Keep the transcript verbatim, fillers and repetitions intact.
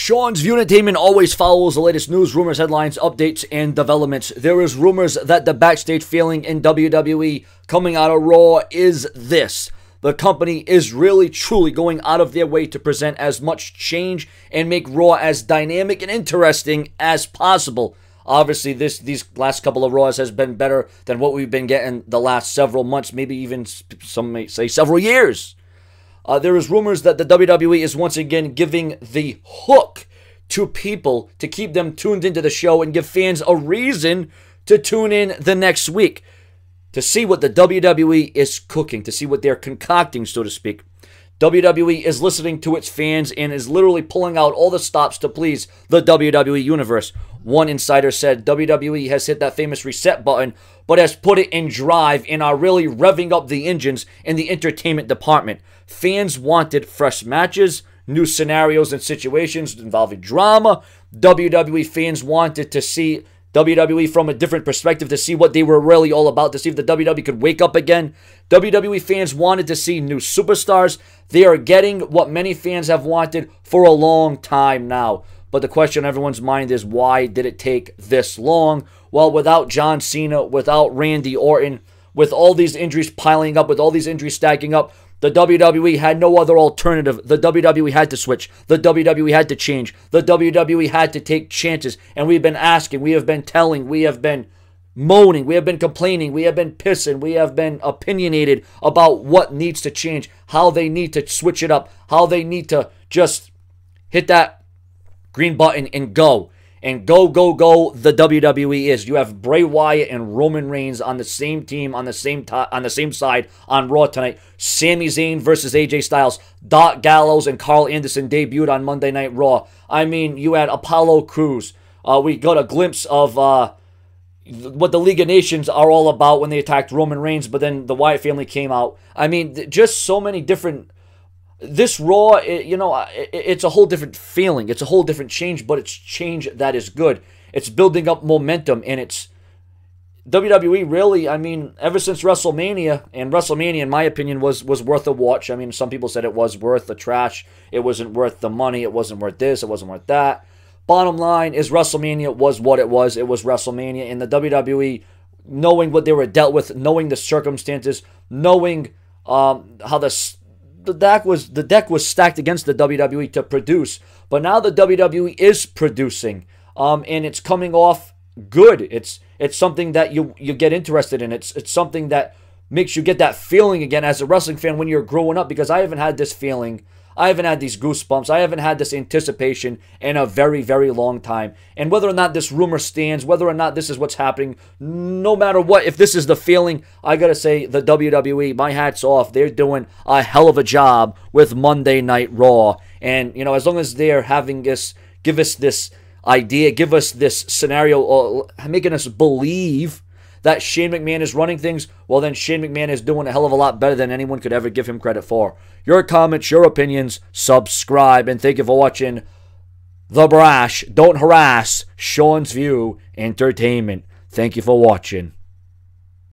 Sean's View Entertainment always follows the latest news, rumors, headlines, updates, and developments. There is rumors that the backstage feeling in W W E coming out of Raw is this. The company is really, truly going out of their way to present as much change and make Raw as dynamic and interesting as possible. Obviously, this these last couple of Raws has been better than what we've been getting the last several months, maybe even some may say several years. Uh, there is rumors that the W W E is once again giving the hook to people to keep them tuned into the show and give fans a reason to tune in the next week to see what the W W E is cooking, to see what they're concocting, so to speak. W W E is listening to its fans and is literally pulling out all the stops to please the W W E universe. One insider said, W W E has hit that famous reset button, but has put it in drive and are really revving up the engines in the entertainment department. Fans wanted fresh matches, new scenarios and situations involving drama. W W E fans wanted to see W W E from a different perspective, to see what they were really all about, to see if the W W E could wake up again. W W E fans wanted to see new superstars. They are getting what many fans have wanted for a long time now. But the question on everyone's mind is, why did it take this long? Well, without John Cena, without Randy Orton, with all these injuries piling up, with all these injuries stacking up, the W W E had no other alternative. The W W E had to switch. The W W E had to change. The W W E had to take chances. And we've been asking. We have been telling. We have been moaning. We have been complaining. We have been pissing. We have been opinionated about what needs to change, how they need to switch it up, how they need to just hit that green button and go. And go, go, go, the W W E is. You have Bray Wyatt and Roman Reigns on the same team, on the same on the same side on Raw tonight. Sami Zayn versus A J Styles. Doc Gallows and Karl Anderson debuted on Monday Night Raw. I mean, you had Apollo Crews. Uh, we got a glimpse of uh, what the League of Nations are all about when they attacked Roman Reigns, but then the Wyatt family came out. I mean, just so many different... This Raw, it, you know, it, it's a whole different feeling. It's a whole different change, but it's change that is good. It's building up momentum, and it's... W W E really, I mean, ever since WrestleMania, and WrestleMania, in my opinion, was, was worth a watch. I mean, some people said it was worth the trash. It wasn't worth the money. It wasn't worth this. It wasn't worth that. Bottom line is WrestleMania was what it was. It was WrestleMania, and the W W E, knowing what they were dealt with, knowing the circumstances, knowing um, how the... The deck was the deck was stacked against the W W E to produce, but now the W W E is producing, um, and it's coming off good. It's it's something that you you get interested in. It's it's something that makes you get that feeling again as a wrestling fan when you're growing up. Because I haven't had this feeling, I haven't had these goosebumps, I haven't had this anticipation in a very very long time. And whether or not this rumor stands, whether or not this is what's happening, no matter what, if this is the feeling, I gotta say the W W E, my hat's off. They're doing a hell of a job with Monday Night Raw. And you know, as long as they're having this, give us this idea, give us this scenario, or making us believe that Shane McMahon is running things, well then Shane McMahon is doing a hell of a lot better than anyone could ever give him credit for. Your comments, your opinions, subscribe, and thank you for watching The Brash. Don't harass Sean's View Entertainment. Thank you for watching.